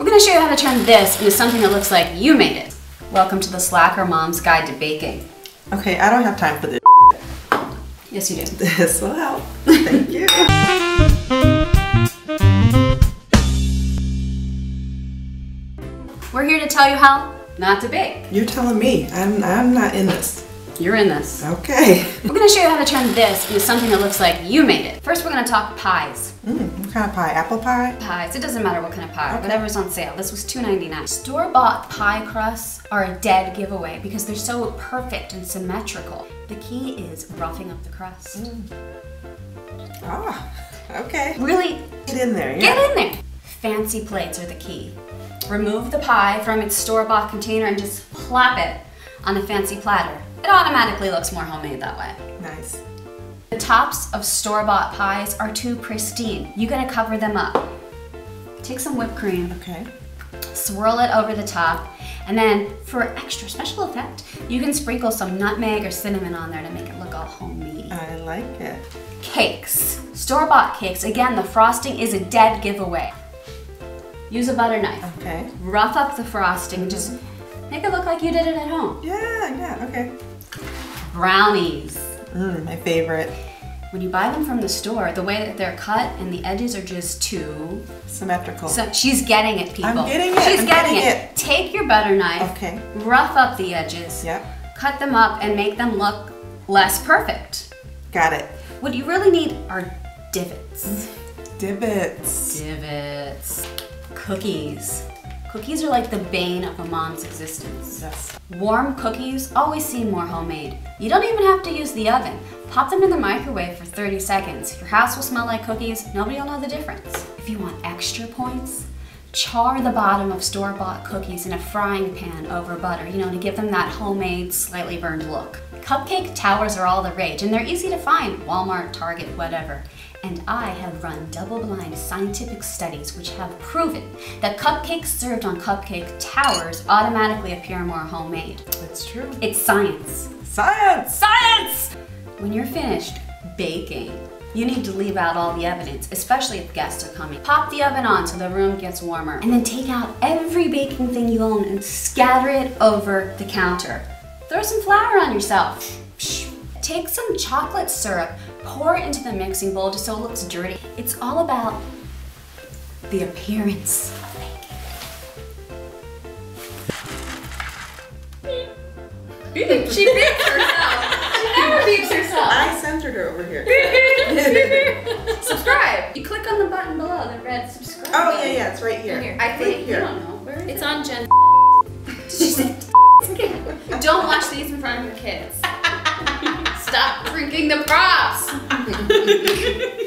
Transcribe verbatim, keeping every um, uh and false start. We're going to show you how to turn this into something that looks like you made it. Welcome to the Slacker Mom's Guide to Baking. Okay, I don't have time for this. Yes, you do. This will help. Thank you. We're here to tell you how not to bake. You're telling me. I'm, I'm not in this. You're in this. Okay. We're going to show you how to turn this into something that looks like you made it. First, we're going to talk pies. Mm, what kind of pie? Apple pie? Pies. It doesn't matter what kind of pie. Okay. Whatever's on sale. This was two ninety-nine. Store-bought pie crusts are a dead giveaway because they're so perfect and symmetrical. The key is roughing up the crust. Mm. Ah, okay. Really? Get in there. Yeah. Get in there. Fancy plates are the key. Remove the pie from its store-bought container and just plop it on a fancy platter. It automatically looks more homemade that way. Nice. The tops of store-bought pies are too pristine. You gotta cover them up. Take some whipped cream. Okay. Swirl it over the top. And then for extra special effect, you can sprinkle some nutmeg or cinnamon on there to make it look all homemade. I like it. Cakes. Store-bought cakes. Again, the frosting is a dead giveaway. Use a butter knife. Okay. Rough up the frosting. Mm-hmm. Just make it look like you did it at home. Yeah, yeah, okay. Brownies. Mmm, my favorite. When you buy them from the store, the way that they're cut and the edges are just too... symmetrical. So she's getting it, people. I'm getting it. She's I'm getting, getting it. it. Take your butter knife, okay. Rough up the edges, yep. Cut them up and make them look less perfect. Got it. What you really need are divots. Divots. Divots. Cookies. Cookies are like the bane of a mom's existence. Yes. Warm cookies always seem more homemade. You don't even have to use the oven. Pop them in the microwave for thirty seconds. Your house will smell like cookies. Nobody will know the difference. If you want extra points, char the bottom of store-bought cookies in a frying pan over butter, you know, to give them that homemade, slightly burned look. Cupcake towers are all the rage, and they're easy to find. Walmart, Target, whatever. And I have run double-blind scientific studies which have proven that cupcakes served on cupcake towers automatically appear more homemade. That's true. It's science. Science! Science! When you're finished baking, you need to leave out all the evidence, especially if guests are coming. Pop the oven on so the room gets warmer, and then take out every baking thing you own and scatter it over the counter. Throw some flour on yourself. Take some chocolate syrup, pour it into the mixing bowl just so it looks dirty. It's all about the appearance of baking. You think she beeps herself? She never beeps herself. I censored her over here. Subscribe. You click on the button below, the red subscribe. Oh yeah, yeah, it's right here. Right here. I think right here. You don't know. Where is it's it? On Jen. She said, "Don't watch these in front of your kids." Stop freaking the props!